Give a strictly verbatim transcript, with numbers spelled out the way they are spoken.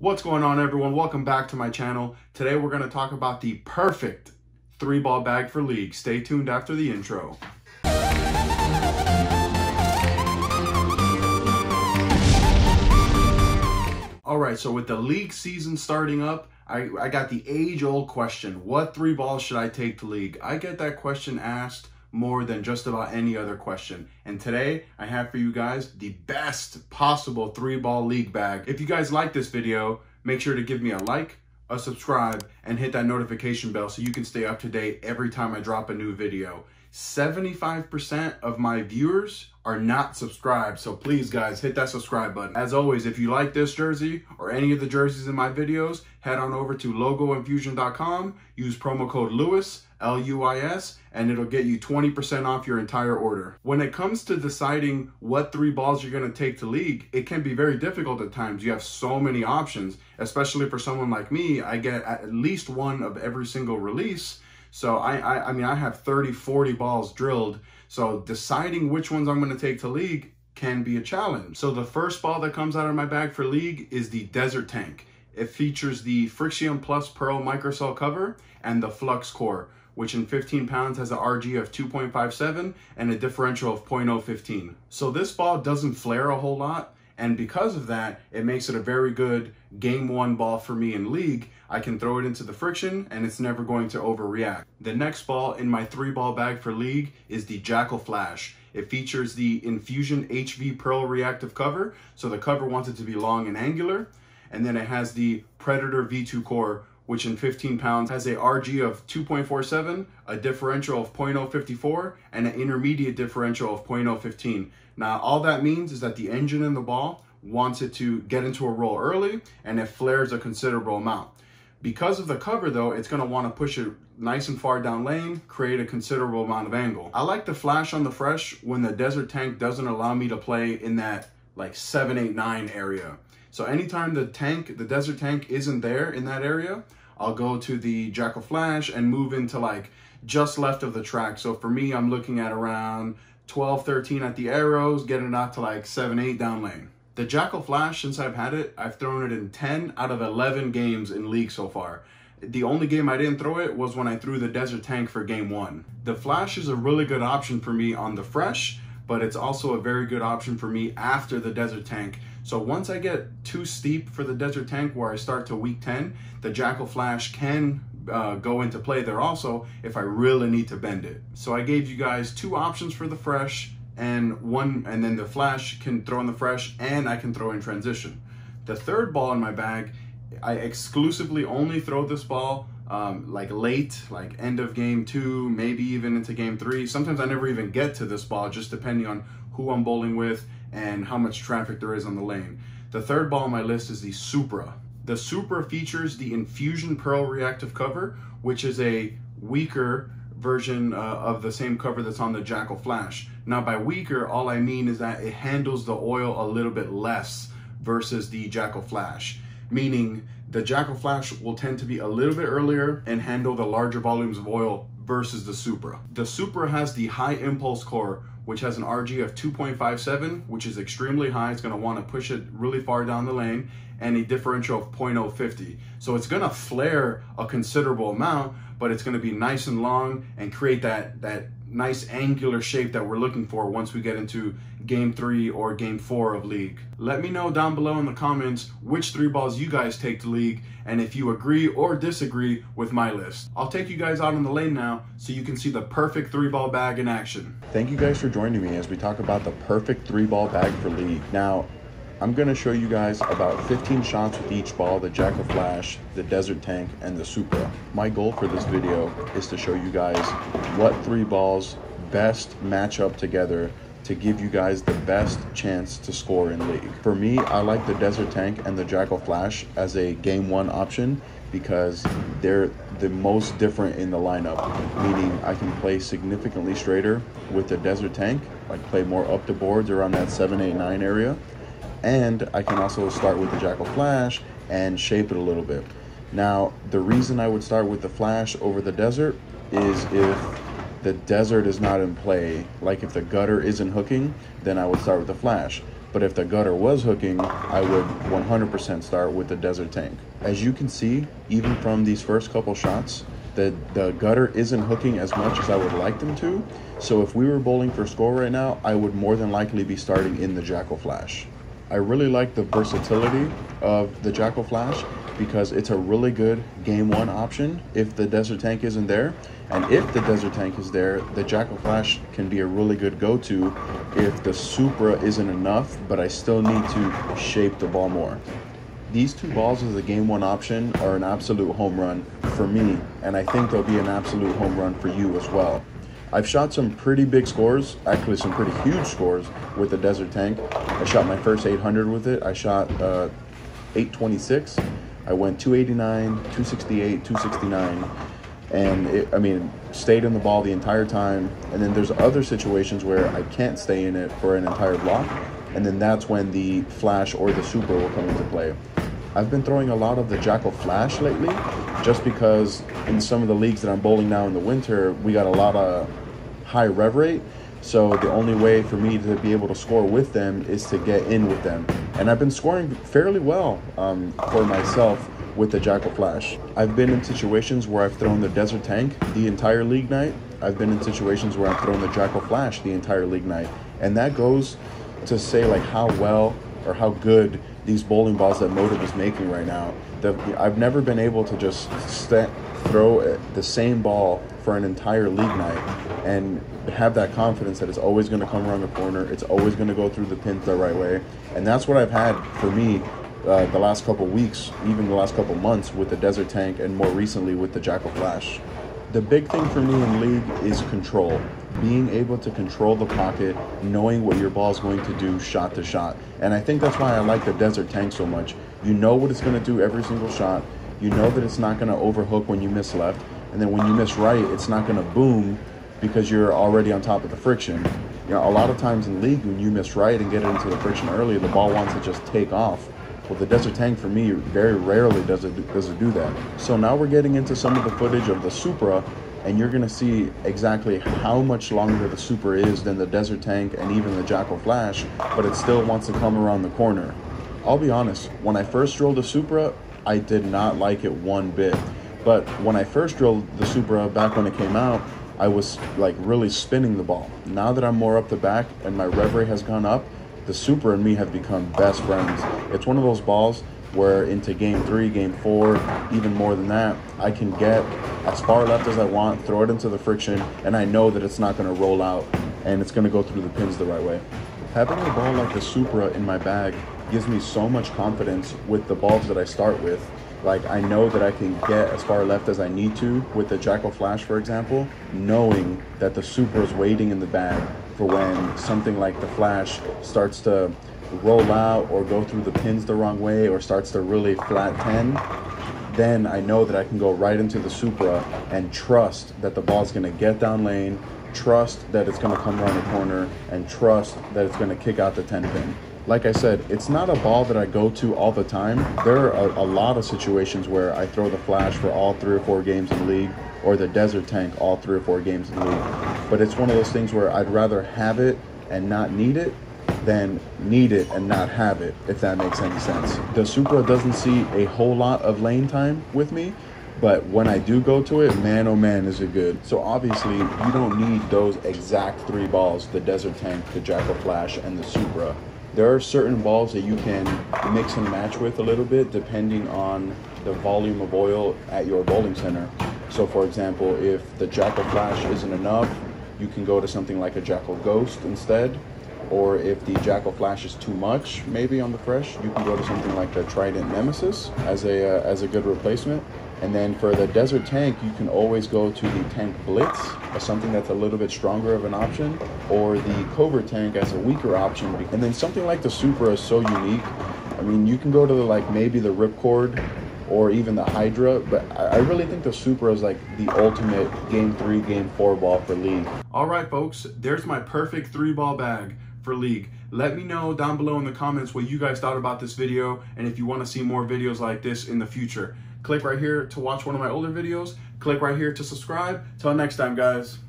What's going on, everyone? Welcome back to my channel. Today we're going to talk about the perfect three ball bag for league. Stay tuned after the intro. All right, so with the league season starting up, I, I got the age-old question, what three balls should I take to league? I get that question asked more than just about any other question. And today I have for you guys the best possible three ball league bag. If you guys like this video, make sure to give me a like, a subscribe, and hit that notification bell so you can stay up to date every time I drop a new video. seventy-five percent of my viewers are not subscribed, so please guys, hit that subscribe button. As always, if you like this jersey or any of the jerseys in my videos, head on over to logo infusion dot com, use promo code LEWIS, L U I S, and it'll get you twenty percent off your entire order. When it comes to deciding what three balls you're going to take to league, it can be very difficult at times. You have so many options, especially for someone like me. I get at least one of every single release. So I, I, I mean, I have thirty, forty balls drilled. So deciding which ones I'm going to take to league can be a challenge. So the first ball that comes out of my bag for league is the Desert Tank. It features the Friction Plus Pearl Microsol cover and the Flux Core, which in fifteen pounds has an R G of two point five seven and a differential of zero point zero one five. So this ball doesn't flare a whole lot, and because of that, it makes it a very good game one ball for me in league. I can throw it into the friction and it's never going to overreact. The next ball in my three ball bag for league is the Jackal Flash. It features the Infusion H V Pearl Reactive cover, so the cover wants it to be long and angular, and then it has the Predator V two Core, which in fifteen pounds has a R G of two point four seven, a differential of zero point zero five four, and an intermediate differential of zero point zero one five. Now, all that means is that the engine in the ball wants it to get into a roll early, and it flares a considerable amount. Because of the cover, though, it's going to want to push it nice and far down lane, create a considerable amount of angle. I like the Flash on the fresh when the Desert Tank doesn't allow me to play in that, like, seven, eight, nine area. So anytime the tank, the Desert Tank isn't there in that area, I'll go to the Jackal Flash and move into like just left of the track. So for me, I'm looking at around twelve, thirteen at the arrows, getting it out to like seven, eight down lane. The Jackal Flash, since I've had it, I've thrown it in ten out of eleven games in league so far. The only game I didn't throw it was when I threw the Desert Tank for game one. The Flash is a really good option for me on the fresh, but it's also a very good option for me after the Desert Tank. So once I get too steep for the Desert Tank where I start to week ten, the Jackal Flash can uh, go into play there also if I really need to bend it. So I gave you guys two options for the fresh and one, and then the Flash can throw in the fresh and I can throw in transition. The third ball in my bag, I exclusively only throw this ball um, like late, like end of game two, maybe even into game three. Sometimes I never even get to this ball, just depending on who I'm bowling with and how much traffic there is on the lane. The third ball on my list is the Supra. The Supra features the Infusion Pearl Reactive cover, which is a weaker version uh, of the same cover that's on the Jackal Flash. Now by weaker, all I mean is that it handles the oil a little bit less versus the Jackal Flash, meaning the Jackal Flash will tend to be a little bit earlier and handle the larger volumes of oil versus the Supra. The Supra has the High Impulse Core, which has an R G of two point five seven, which is extremely high. It's going to want to push it really far down the lane, and a differential of zero point zero five zero. So it's going to flare a considerable amount, but it's going to be nice and long and create that, that nice angular shape that we're looking for once we get into game three or game four of league. Let me know down below in the comments which three balls you guys take to league and if you agree or disagree with my list. I'll take you guys out on the lane now so you can see the perfect three ball bag in action. Thank you guys for joining me as we talk about the perfect three ball bag for league. Now, I'm gonna show you guys about fifteen shots with each ball, the Jackal Flash, the Desert Tank, and the Supra. My goal for this video is to show you guys what three balls best match up together to give you guys the best chance to score in league. For me, I like the Desert Tank and the Jackal Flash as a game one option because they're the most different in the lineup, meaning I can play significantly straighter with the Desert Tank, like play more up the boards around that seven, eight, nine area. And I can also start with the Jackal Flash and shape it a little bit. Now, the reason I would start with the Flash over the Desert is if the Desert is not in play, like if the gutter isn't hooking, then I would start with the Flash. But if the gutter was hooking, I would one hundred percent start with the Desert Tank. As you can see, even from these first couple shots, the, the gutter isn't hooking as much as I would like them to. So if we were bowling for score right now, I would more than likely be starting in the Jackal Flash. I really like the versatility of the Jackal Flash because it's a really good game one option if the Desert Tank isn't there. And if the Desert Tank is there, the Jackal Flash can be a really good go-to if the Supra isn't enough, but I still need to shape the ball more. These two balls as a game one option are an absolute home run for me, and I think they'll be an absolute home run for you as well. I've shot some pretty big scores, actually some pretty huge scores with the Desert Tank. I shot my first eight hundred with it. I shot uh, eight twenty-six. I went two eighty-nine, two sixty-eight, two sixty-nine. And it, I mean, stayed in the ball the entire time. And then there's other situations where I can't stay in it for an entire block. And then that's when the Flash or the Super will come into play. I've been throwing a lot of the Jackal Flash lately, just because in some of the leagues that I'm bowling now in the winter, we got a lot of high rev rate. So the only way for me to be able to score with them is to get in with them. And I've been scoring fairly well um, for myself with the Jackal Flash. I've been in situations where I've thrown the Desert Tank the entire league night. I've been in situations where I've thrown the Jackal Flash the entire league night. And that goes to say like how well or how good these bowling balls that Motiv is making right now. The, I've never been able to just st throw the same ball for an entire league night and have that confidence that it's always going to come around the corner, it's always going to go through the pins the right way. And that's what I've had for me Uh, the last couple weeks, even the last couple months with the Desert Tank and more recently with the Jackal Flash. The big thing for me in league is control. Being able to control the pocket, knowing what your ball is going to do shot to shot. And I think that's why I like the Desert Tank so much. You know what it's going to do every single shot. You know that it's not going to overhook when you miss left. And then when you miss right, it's not going to boom because you're already on top of the friction. You know, a lot of times in league, when you miss right and get into the friction early, the ball wants to just take off. Well, the Desert Tank for me very rarely does it, does it do that. So now we're getting into some of the footage of the Supra, and you're going to see exactly how much longer the Supra is than the Desert Tank and even the Jackal Flash, but it still wants to come around the corner. I'll be honest, when I first drilled the Supra, I did not like it one bit. But when I first drilled the Supra back when it came out, I was like really spinning the ball. Now that I'm more up the back and my rev rate has gone up, the Supra and me have become best friends. It's one of those balls where into game three, game four, even more than that, I can get as far left as I want, throw it into the friction, and I know that it's not going to roll out and it's going to go through the pins the right way. Having a ball like the Supra in my bag gives me so much confidence with the balls that I start with. Like, I know that I can get as far left as I need to with the Jackal Flash, for example, knowing that the Supra is waiting in the bag for when something like the Flash starts to roll out or go through the pins the wrong way or starts to really flat ten, then I know that I can go right into the Supra and trust that the ball's gonna get down lane, trust that it's gonna come around the corner, and trust that it's gonna kick out the ten pin. Like I said, it's not a ball that I go to all the time. There are a, a lot of situations where I throw the Flash for all three or four games in league, or the Desert Tank all three or four games in league. But it's one of those things where I'd rather have it and not need it than need it and not have it, if that makes any sense. The Supra doesn't see a whole lot of lane time with me, but when I do go to it, man, oh man, is it good. So obviously, you don't need those exact three balls, the Desert Tank, the Jackal Flash, and the Supra. There are certain balls that you can mix and match with a little bit depending on the volume of oil at your bowling center. So for example, if the Jackal Flash isn't enough, you can go to something like a Jackal Ghost instead. Or if the Jackal Flash is too much, maybe on the fresh, you can go to something like the Trident Nemesis as a, uh, as a good replacement. And then for the Desert Tank, you can always go to the Tank Blitz, as something that's a little bit stronger of an option, or the Covert Tank as a weaker option. And then something like the Supra is so unique. I mean, you can go to the, like maybe the Ripcord or even the Hydra, but I really think the Supra is like the ultimate game three, game four ball for league. All right, folks, there's my perfect three ball bag for league. Let me know down below in the comments what you guys thought about this video and if you want to see more videos like this in the future. Click right here to watch one of my older videos. Click right here to subscribe. Till next time, guys.